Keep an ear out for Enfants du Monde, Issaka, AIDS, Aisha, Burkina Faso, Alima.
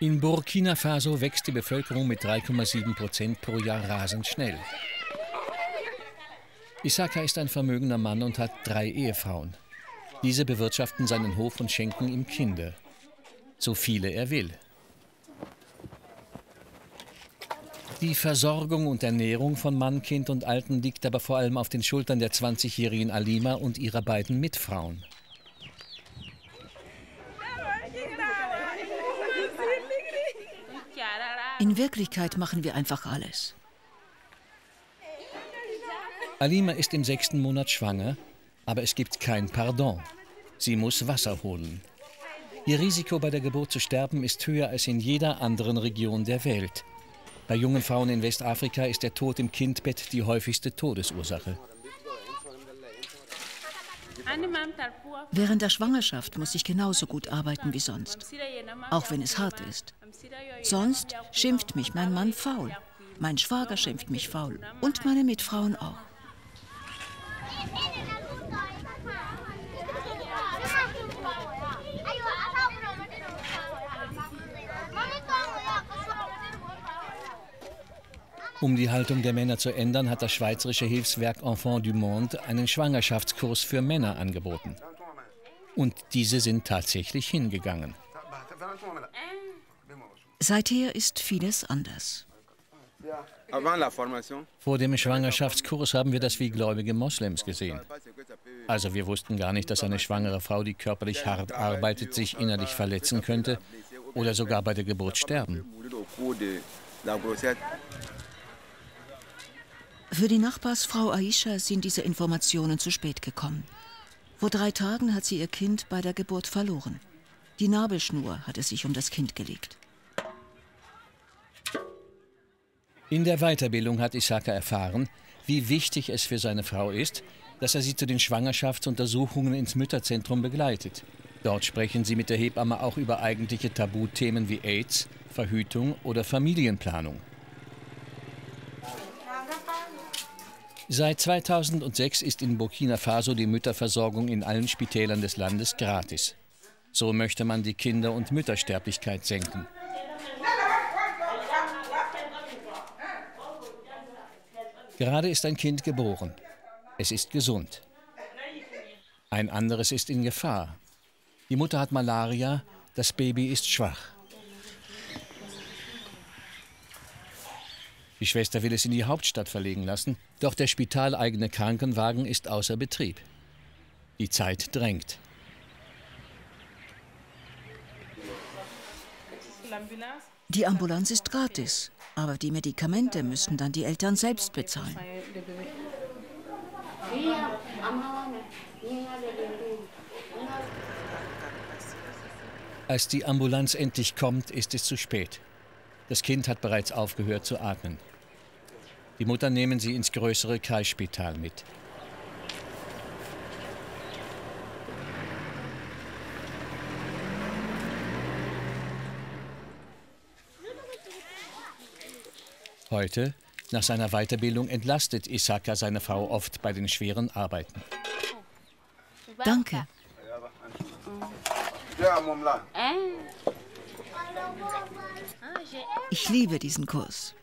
In Burkina Faso wächst die Bevölkerung mit 3,7% pro Jahr rasend schnell. Issaka ist ein vermögender Mann und hat 3 Ehefrauen. Diese bewirtschaften seinen Hof und schenken ihm Kinder. So viele er will. Die Versorgung und Ernährung von Mann, Kind und Alten liegt aber vor allem auf den Schultern der 20-jährigen Alima und ihrer beiden Mitfrauen. In Wirklichkeit machen wir einfach alles. Alima ist im 6. Monat schwanger, aber es gibt kein Pardon. Sie muss Wasser holen. Ihr Risiko, bei der Geburt zu sterben, ist höher als in jeder anderen Region der Welt. Bei jungen Frauen in Westafrika ist der Tod im Kindbett die häufigste Todesursache. Während der Schwangerschaft muss ich genauso gut arbeiten wie sonst, auch wenn es hart ist. Sonst schimpft mich mein Mann faul, mein Schwager schimpft mich faul und meine Mitfrauen auch. Um die Haltung der Männer zu ändern, hat das schweizerische Hilfswerk Enfants du Monde einen Schwangerschaftskurs für Männer angeboten. Und diese sind tatsächlich hingegangen. Seither ist vieles anders. Vor dem Schwangerschaftskurs haben wir das wie gläubige Moslems gesehen. Also wir wussten gar nicht, dass eine schwangere Frau, die körperlich hart arbeitet, sich innerlich verletzen könnte oder sogar bei der Geburt sterben. Für die Nachbarsfrau Aisha sind diese Informationen zu spät gekommen. Vor 3 Tagen hat sie ihr Kind bei der Geburt verloren. Die Nabelschnur hatte sich um das Kind gelegt. In der Weiterbildung hat Issaka erfahren, wie wichtig es für seine Frau ist, dass er sie zu den Schwangerschaftsuntersuchungen ins Mütterzentrum begleitet. Dort sprechen sie mit der Hebamme auch über eigentliche Tabuthemen wie AIDS, Verhütung oder Familienplanung. Seit 2006 ist in Burkina Faso die Mütterversorgung in allen Spitälern des Landes gratis. So möchte man die Kinder- und Müttersterblichkeit senken. Gerade ist ein Kind geboren. Es ist gesund. Ein anderes ist in Gefahr. Die Mutter hat Malaria, das Baby ist schwach. Die Schwester will es in die Hauptstadt verlegen lassen, doch der spitaleigene Krankenwagen ist außer Betrieb. Die Zeit drängt. Die Ambulanz ist gratis, aber die Medikamente müssen dann die Eltern selbst bezahlen. Als die Ambulanz endlich kommt, ist es zu spät. Das Kind hat bereits aufgehört zu atmen. Die Mutter nehmen sie ins größere Kreisspital mit. Heute, nach seiner Weiterbildung, entlastet Issaka seine Frau oft bei den schweren Arbeiten. Danke. Ich liebe diesen Kurs.